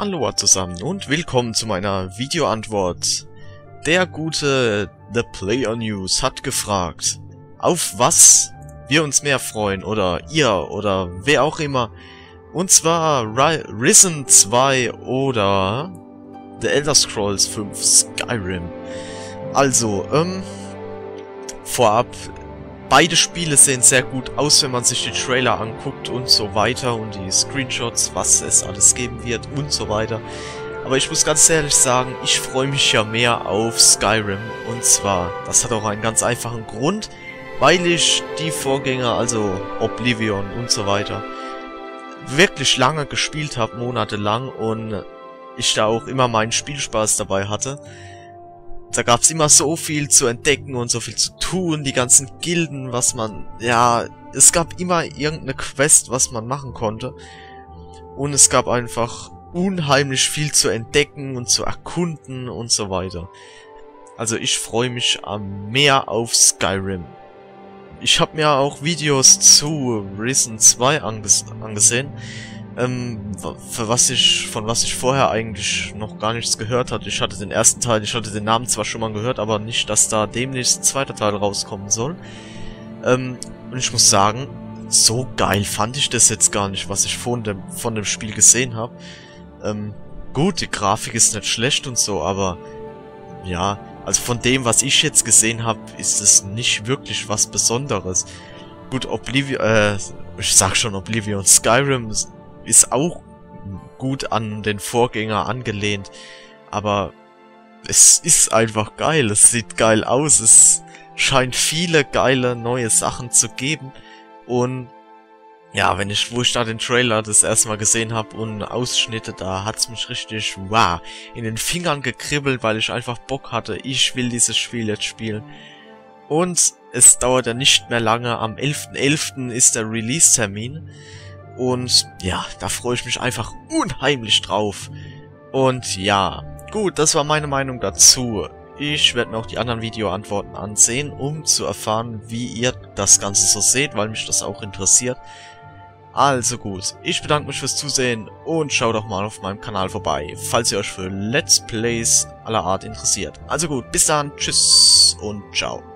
Aloha zusammen und willkommen zu meiner Videoantwort. Der gute The Player News hat gefragt, auf was wir uns mehr freuen, oder ihr, oder wer auch immer. Und zwar Risen 2 oder The Elder Scrolls V Skyrim. Also, vorab, beide Spiele sehen sehr gut aus, wenn man sich die Trailer anguckt und so weiter und die Screenshots, was es alles geben wird und so weiter. Aber ich muss ganz ehrlich sagen, ich freue mich ja mehr auf Skyrim. Und zwar, das hat auch einen ganz einfachen Grund, weil ich die Vorgänger, also Oblivion und so weiter, wirklich lange gespielt habe, monatelang, und ich da auch immer meinen Spielspaß dabei hatte. Da gab's immer so viel zu entdecken und so viel zu tun, die ganzen Gilden, was man... Ja, es gab immer irgendeine Quest, was man machen konnte. Und es gab einfach unheimlich viel zu entdecken und zu erkunden und so weiter. Also ich freue mich mehr auf Skyrim. Ich habe mir auch Videos zu Risen 2 angesehen. Von was ich vorher eigentlich noch gar nichts gehört hatte. Ich hatte den ersten Teil, ich hatte den Namen zwar schon mal gehört, aber nicht, dass da demnächst ein zweiter Teil rauskommen soll. Und ich muss sagen, so geil fand ich das jetzt gar nicht, was ich von dem Spiel gesehen habe. Gut, die Grafik ist nicht schlecht und so, aber ja, also von dem, was ich jetzt gesehen habe, ist es nicht wirklich was Besonderes. Gut, Oblivion, ich sag schon Oblivion, Skyrim ist auch gut an den Vorgänger angelehnt, aber es ist einfach geil, es sieht geil aus, es scheint viele geile neue Sachen zu geben. Und ja, wo ich da den Trailer das erstmal gesehen habe und Ausschnitte, da hat's mich richtig wow in den Fingern gekribbelt, weil ich einfach Bock hatte, ich will dieses Spiel jetzt spielen. Und es dauert ja nicht mehr lange, am 11.11. ist der Release-Termin. Und ja, da freue ich mich einfach unheimlich drauf. Und ja, gut, das war meine Meinung dazu. Ich werde mir auch die anderen Videoantworten ansehen, um zu erfahren, wie ihr das Ganze so seht, weil mich das auch interessiert. Also gut, ich bedanke mich fürs Zusehen und schaut doch mal auf meinem Kanal vorbei, falls ihr euch für Let's Plays aller Art interessiert. Also gut, bis dann, tschüss und ciao.